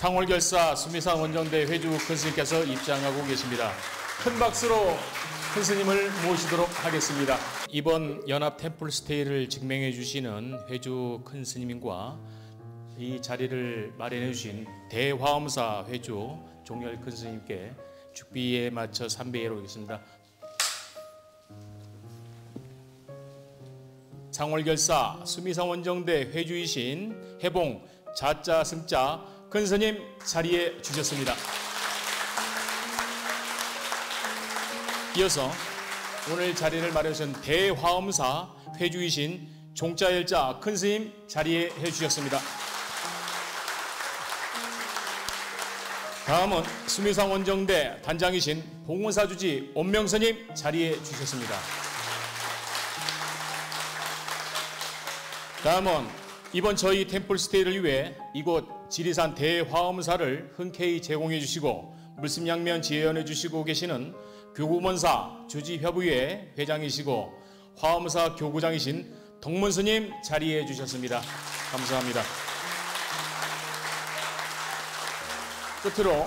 상월결사 수미산원정대 회주 큰스님께서 입장하고 계십니다. 큰 박수로 큰스님을 모시도록 하겠습니다. 이번 연합 템플스테이를 증명해 주시는 회주 큰스님과 이 자리를 마련해 주신 대화엄사 회주 종열 큰스님께 축비에 맞춰 삼배를 올리겠습니다. 상월결사 수미산원정대 회주이신 해봉 자자 승자 큰스님 자리에 주셨습니다. 이어서 오늘 자리를 마련하신 대화엄사 회주이신 종자열자 큰스님 자리에 해주셨습니다. 다음은 수미산원정대 단장이신 봉은사 주지 원명 스님 자리에 주셨습니다. 다음은 이번 저희 템플스테이를 위해 이곳 지리산 대화엄사를 흔쾌히 제공해 주시고 물심양면 지원해 주시고 계시는 교구본사 주지협의회 회장이시고 화엄사 교구장이신 동문 스님 자리해 주셨습니다. 감사합니다. 끝으로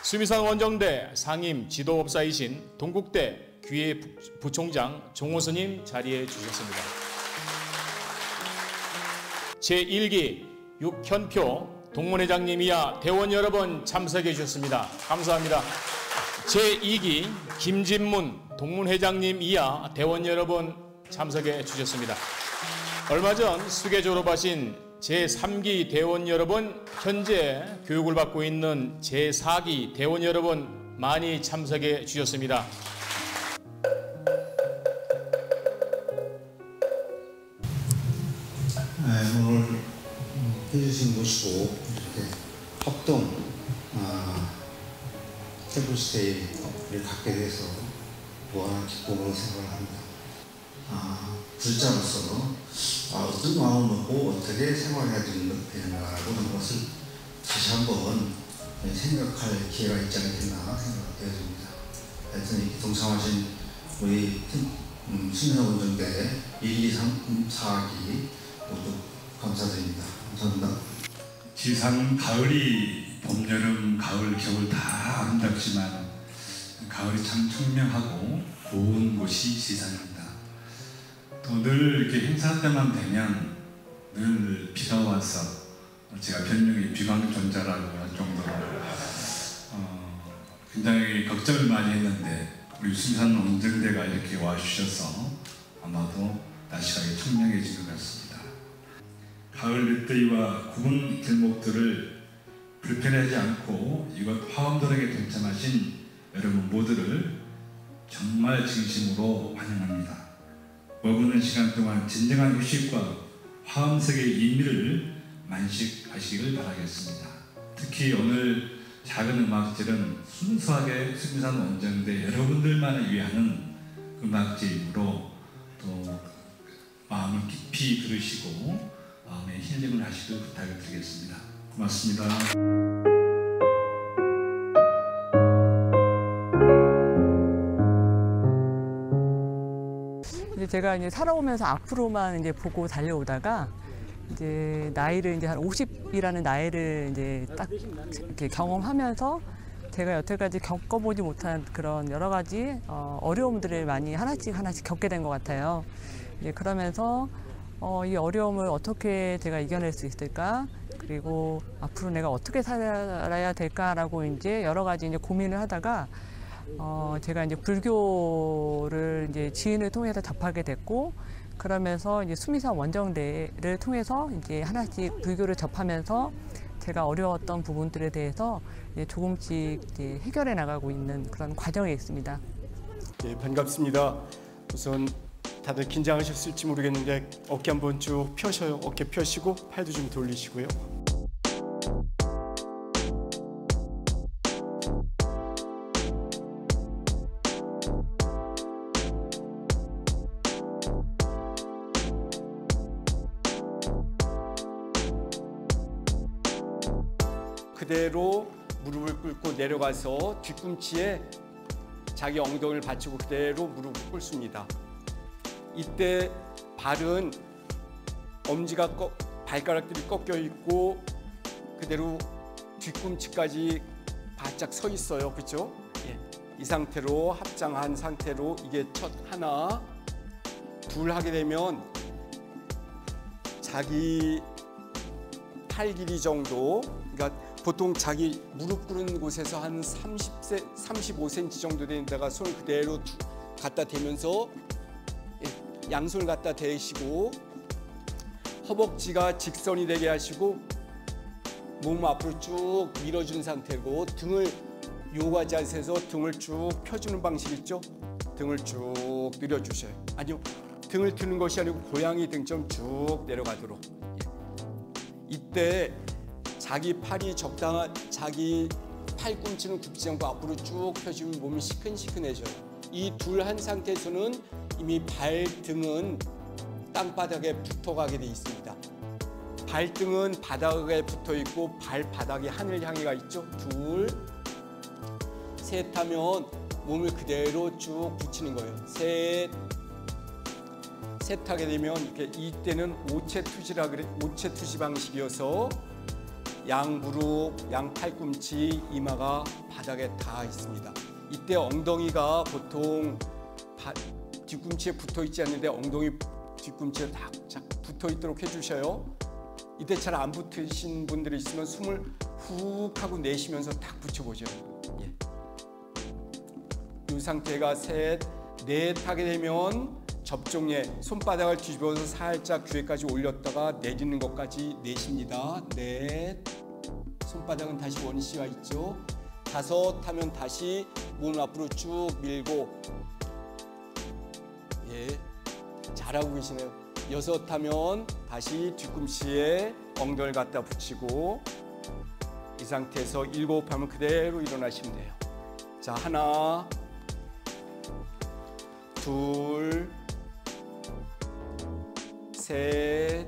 수미산원정대 상임 지도업사이신 동국대 귀의 부총장 종호 스님 자리해 주셨습니다. 제1기 육현표 동문회장님 이하 대원 여러분 참석해 주셨습니다. 감사합니다. 제2기 김진문 동문회장님 이하 대원 여러분 참석해 주셨습니다. 얼마 전 수계 졸업하신 제3기 대원 여러분, 현재 교육을 받고 있는 제4기 대원 여러분 많이 참석해 주셨습니다. 오늘 해주신 모시고 이렇게 합동 템플스테이를 갖게 돼서 무한한 기쁨으로 생각을 합니다. 불자로서 어떤 마음 먹고 어떻게 생활해야 되나라는 것을 다시 한번 생각할 기회가 있지 않겠나 생각되어집니다. 하여튼 이렇게 동참하신 우리 수미산원정대 1, 2, 3, 4기 모두 감사드립니다. 감사합니다. 지리산은 가을이 봄, 여름, 가을, 겨울 다 아름답지만 가을이 참 청명하고 고운 곳이 지리산입니다. 또 늘 이렇게 행사 때만 되면 늘 비가 와서 제가 별명이 비광전자라고 할 정도로 굉장히 걱정을 많이 했는데 우리 수미산원정대가 이렇게 와주셔서 아마도 날씨가 청명해지는 것 같습니다. 가을 늦더위와 구분 길목들을 불편해하지 않고 이곳 화엄도락에 동참하신 여러분 모두를 정말 진심으로 환영합니다. 머무는 시간 동안 진정한 휴식과 화엄색의 의미를 만끽하시기를 바라겠습니다. 특히 오늘 작은 음악질은 순수하게 수미산원정대 여러분들만을 위한 음악질이므로 또 마음을 깊이 들으시고 마음에 힐링을 하시길 부탁을 드리겠습니다. 고맙습니다. 제가 이제 살아오면서 앞으로만 이제 보고 달려오다가 이제 나이를 이제 한 50이라는 나이를 이제 딱 이렇게 경험하면서 제가 여태까지 겪어보지 못한 그런 여러 가지 어려움들을 많이 하나씩 겪게 된 것 같아요. 이제 그러면서 이 어려움을 어떻게 제가 이겨낼 수 있을까, 그리고 앞으로 내가 어떻게 살아야 될까라고 이제 여러 가지 이제 고민을 하다가 제가 이제 불교를 이제 지인을 통해서 접하게 됐고, 그러면서 이제 수미산 원정대를 통해서 이제 하나씩 불교를 접하면서 제가 어려웠던 부분들에 대해서 이제 조금씩 이제 해결해 나가고 있는 그런 과정에 있습니다. 네, 반갑습니다. 우선 다들 긴장하셨을지 모르겠는데 어깨 한번 쭉 펴셔요. 어깨 펴시고 팔도 좀 돌리시고요. 그대로 무릎을 꿇고 내려가서 뒤꿈치에 자기 엉덩이를 받치고 그대로 무릎을 꿇습니다. 이때 발은 엄지가 발가락들이 꺾여 있고 그대로 뒤꿈치까지 바짝 서 있어요. 그렇죠? 예. 이 상태로 합장한 상태로 이게 첫 하나, 둘 하게 되면 자기 팔 길이 정도, 그러니까 보통 자기 무릎 꿇은 곳에서 한 35cm 정도 되는 데다가 손을 그대로 갖다 대면서 양손을 갖다 대시고 허벅지가 직선이 되게 하시고 몸 앞으로 쭉 밀어준 상태고 등을 요가 자세에서 등을 쭉 펴주는 방식 있죠? 등을 쭉 늘려주셔요. 아니요, 등을 트는 것이 아니고 고양이 등처럼 쭉 내려가도록. 이때 자기 팔이 적당한, 자기 팔꿈치는 굽히지 않고 앞으로 쭉 펴주면 몸이 시큰시큰해져요. 이 둘 한 상태에서는 이미 발등은 땅바닥에 붙어가게 돼 있습니다. 발등은 바닥에 붙어있고 발바닥이 하늘 향해가 있죠. 둘, 셋 하면 몸을 그대로 쭉 붙이는 거예요. 셋 하게 되면 이렇게, 이때는 오체투지라 그래, 오체투지 방식이어서 양무릎, 양팔꿈치, 이마가 바닥에 닿아 있습니다. 이때 엉덩이가 보통 뒤꿈치에 붙어있지 않는데 엉덩이 뒤꿈치에 딱 붙어있도록 해주셔요. 이때 잘 안 붙으신 분들이 있으면 숨을 훅 하고 내쉬면서 딱 붙여보죠. 예. 이 상태가 셋, 넷 하게 되면 접종에 손바닥을 뒤집어서 살짝 귀에까지 올렸다가 내리는 것까지 내쉽니다. 넷, 손바닥은 다시 원시가 있죠. 다섯 하면 다시 몸 앞으로 쭉 밀고. 예, 잘하고 계시네요. 여섯 하면 다시 뒤꿈치에 엉덩이를 갖다 붙이고, 이 상태에서 일곱 하면 그대로 일어나시면 돼요. 자, 하나, 둘, 셋,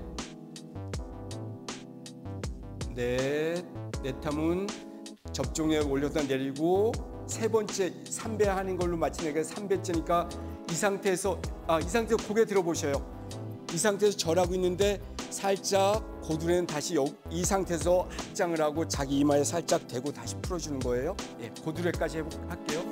넷, 넷 하면 접종에 올렸다 내리고, 세 번째 3배 하는 걸로 마치니까 3배째니까 이 상태에서, 이 상태에서 고개 들어보셔요. 이 상태에서 절하고 있는데 살짝 고두는 다시 이 상태에서 합장을 하고 자기 이마에 살짝 대고 다시 풀어주는 거예요. 예, 고두레까지 할게요.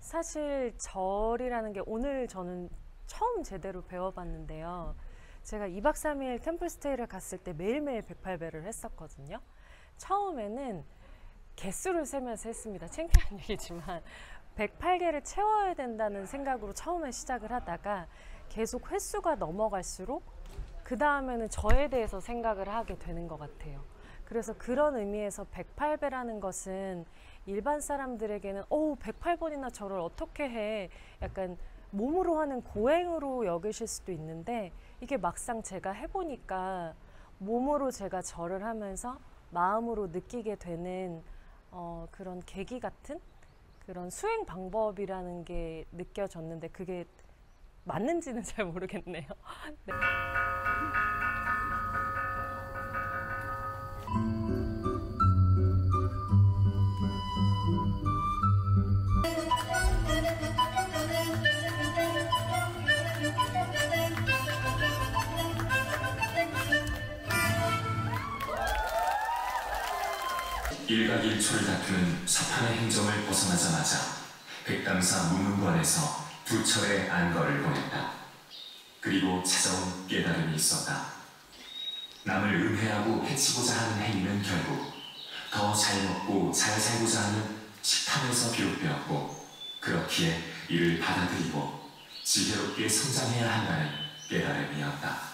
사실 절이라는 게 오늘 저는 처음 제대로 배워봤는데요. 제가 2박 3일 템플스테이를 갔을 때 매일매일 108배를 했었거든요. 처음에는 개수를 세면서 했습니다. 창피한 얘기지만 108개를 채워야 된다는 생각으로 처음에 시작을 하다가 계속 횟수가 넘어갈수록 그 다음에는 저에 대해서 생각을 하게 되는 것 같아요. 그래서 그런 의미에서 108배라는 것은 일반 사람들에게는 108번이나 저를 어떻게 해, 약간 몸으로 하는 고행으로 여기실 수도 있는데, 이게 막상 제가 해보니까 몸으로 제가 절을 하면서 마음으로 느끼게 되는 그런 계기 같은 그런 수행 방법이라는 게 느껴졌는데, 그게 맞는지는 잘 모르겠네요. 네. 일각 일초를 다투는 서판의 행정을 벗어나자마자 백담사 문문관에서 두 철의 안거를 보냈다. 그리고 찾아온 깨달음이 있었다. 남을 음해하고 해치고자 하는 행위는 결국 더 잘 먹고 잘 살고자 하는 식탐에서 비롯되었고, 그렇기에 이를 받아들이고 지혜롭게 성장해야 한다는 깨달음이었다.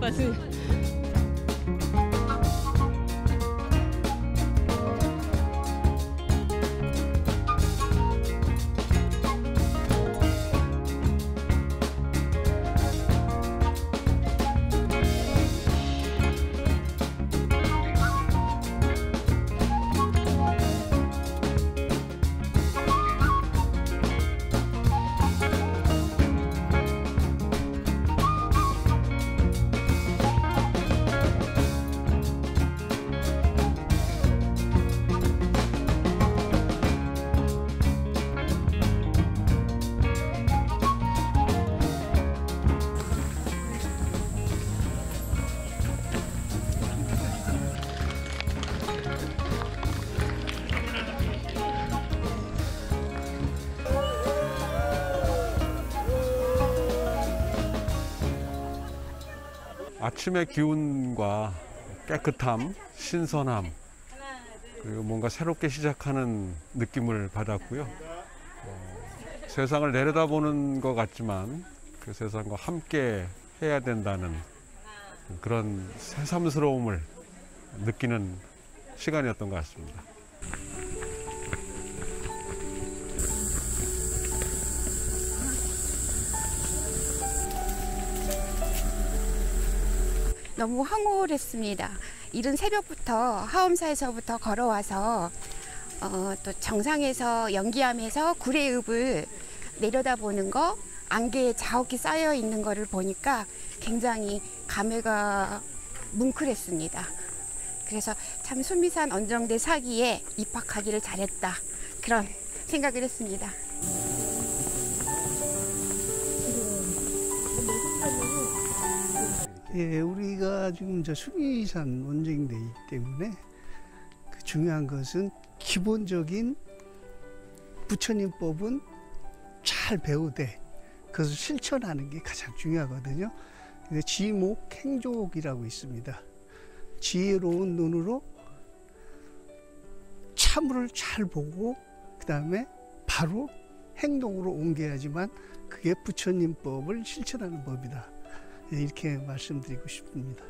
맞습니다. 아침의 기운과 깨끗함, 신선함, 그리고 뭔가 새롭게 시작하는 느낌을 받았고요. 세상을 내려다보는 것 같지만 그 세상과 함께 해야 된다는 그런 새삼스러움을 느끼는 시간이었던 것 같습니다. 너무 황홀했습니다. 이른 새벽부터 화엄사에서부터 걸어와서 또 정상에서 연기암에서 구례읍을 내려다보는 거, 안개에 자욱히 쌓여 있는 거를 보니까 굉장히 감회가 뭉클했습니다. 그래서 참 수미산 원정대 사기에 입학하기를 잘했다, 그런 생각을 했습니다. 예, 우리가 지금 저 수미산 원정대이기 때문에 그 중요한 것은 기본적인 부처님법은 잘 배우되 그것을 실천하는 게 가장 중요하거든요. 근데 지목 행족이라고 있습니다. 지혜로운 눈으로 참을 잘 보고 그다음에 바로 행동으로 옮겨야지만 그게 부처님법을 실천하는 법이다. 이렇게 말씀드리고 싶습니다.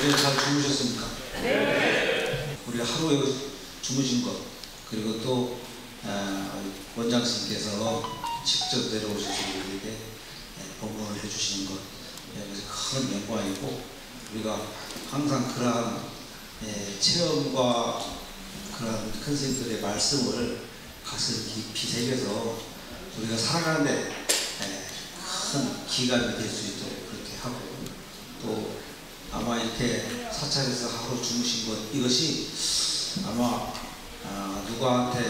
어제 잘 주무셨습니까? 네. 우리 하루에 주무신 것, 그리고 또 원장 선생님께서 직접 내려오셔서 우리에게 법문을 해주시는 것, 그래서 큰 영광이고, 우리가 항상 그러한 체험과 그런 큰 스님들의 말씀을 가슴 깊이 새겨서 우리가 살아가는데 큰 기감이 될 수 있도록 그렇게 하고, 또 아마 이렇게 사찰에서 하루 주무신 것, 이것이 아마 누구한테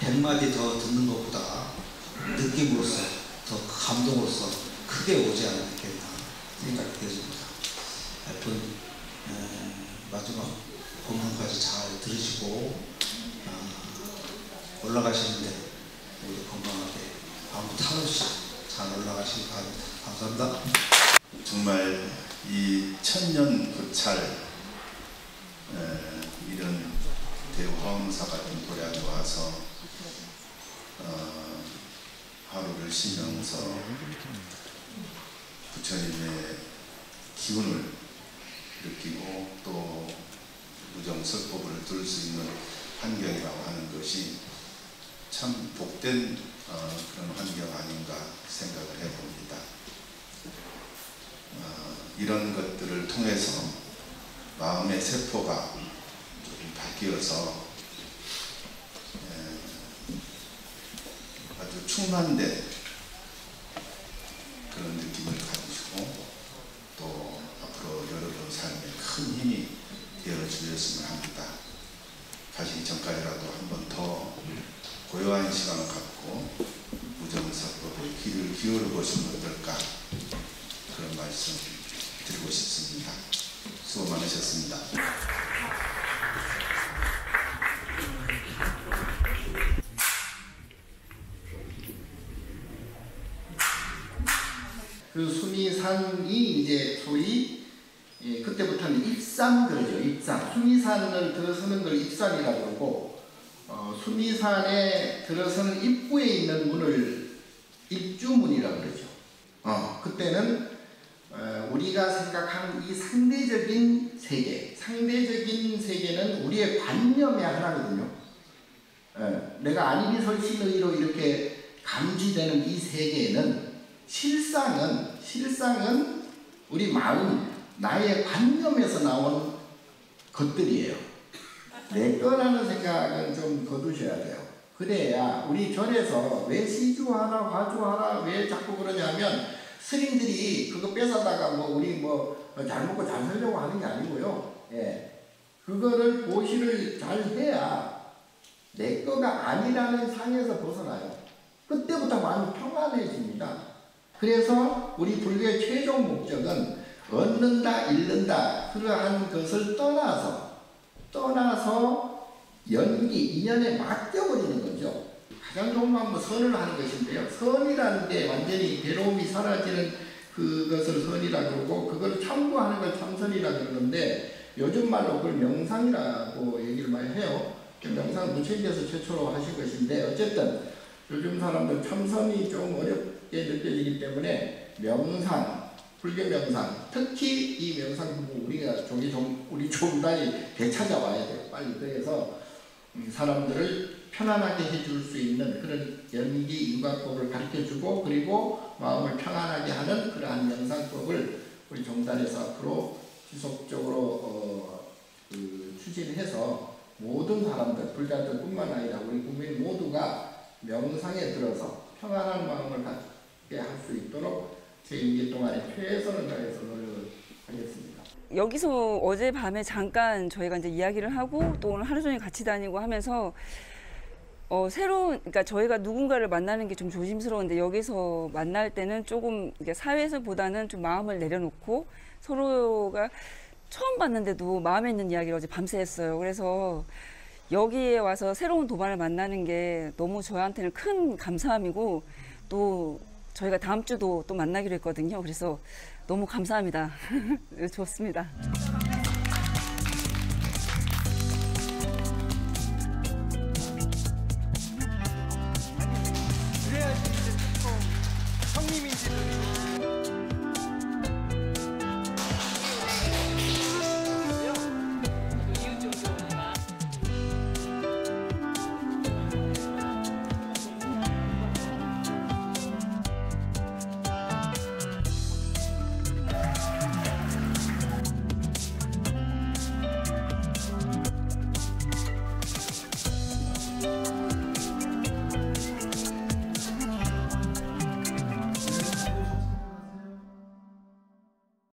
100마디 더 듣는 것보다 느낌으로서 더 감동으로서 크게 오지 않았겠나 생각이 들어집니다. 마지막 법문까지 잘 들으시고 올라가시는데 모두 건강하게 아무 탈 없이 잘 올라가시기 바랍니다. 감사합니다. 정말 이 천년 고찰 이런 대화엄사 같은 도량에 와서 하루를 쉬면서 부처님의 기운을 느끼고 또 무정설법을 들을 수 있는 환경이라고 하는 것이 참 복된 그런 환경 아닌가 생각을 해봅니다. 이런 것들을 통해서 마음의 세포가 조금 바뀌어서 순간대 그런 느낌을 가지시고 또 앞으로 여러분 삶에 큰 힘이 되어주셨으면 합니다. 가시기 전까지라도 한 번 더 고요한 시간을 갖고 무정사법의 귀를 기울여 보시면 어떨까 그런 말씀 드리고 싶습니다. 수고 많으셨습니다. 그 수미산이 이제 소위 예, 그때부터는 입산 그러죠. 입산. 수미산을 들어서는 걸 입산이라고 그러고 수미산에 들어서는 입구에 있는 문을 입주문이라고 그러죠. 그때는 우리가 생각하는 이 상대적인 세계, 상대적인 세계는 우리의 관념의 하나거든요. 내가 안일이 설신의로 이렇게 감지되는 이 세계는 실상은 우리 마음, 나의 관념에서 나온 것들이에요. 내 거라는 생각은 좀 거두셔야 돼요. 그래야 우리 절에서 왜 시주하라, 화주하라, 왜 자꾸 그러냐면 스님들이 그거 뺏어다가 뭐 우리 뭐 잘 먹고 잘 살려고 하는 게 아니고요. 예, 그거를 보시를 잘 해야 내 거가 아니라는 상에서 벗어나요. 그때부터 마음이 평안해집니다. 그래서 우리 불교의 최종 목적은 얻는다, 잃는다, 그러한 것을 떠나서 연기, 인연에 맡겨버리는 거죠. 가장 좋은 방법은 선을 하는 것인데요. 선이라는 게 완전히 괴로움이 사라지는 그것을 선이라 그러고, 그걸 참고하는 걸 참선이라 그러는데, 요즘 말로 그걸 명상이라고 얘기를 많이 해요. 명상 무책에서 최초로 하신 것인데, 어쨌든 요즘 사람들 참선이 좀 어렵게 느껴지기 때문에 명상, 불교 명상, 특히 이 명상 부분 우리가 우리 종단이 되찾아와야 돼요. 빨리. 그래서 사람들을 편안하게 해줄 수 있는 그런 연기 인과법을 가르쳐주고, 그리고 마음을 평안하게 하는 그러한 명상법을 우리 종단에서 앞으로 지속적으로 추진해서 모든 사람들, 불자들뿐만 아니라 우리 국민 모두가 명상에 들어서 평안한 마음을 갖게 할 수 있도록 제 2개 동안에 최선을 다해서 노력을 하겠습니다. 여기서 어젯밤에 잠깐 저희가 이제 이야기를 하고 또 오늘 하루 종일 같이 다니고 하면서 새로운, 그러니까 저희가 누군가를 만나는 게 좀 조심스러운데, 여기서 만날 때는 조금 사회에서보다는 좀 마음을 내려놓고 서로가 처음 봤는데도 마음에 있는 이야기를 어제 밤새 했어요. 그래서 여기에 와서 새로운 도반을 만나는 게 너무 저한테는 큰 감사함이고, 또 저희가 다음 주도 또 만나기로 했거든요. 그래서 너무 감사합니다. 좋습니다.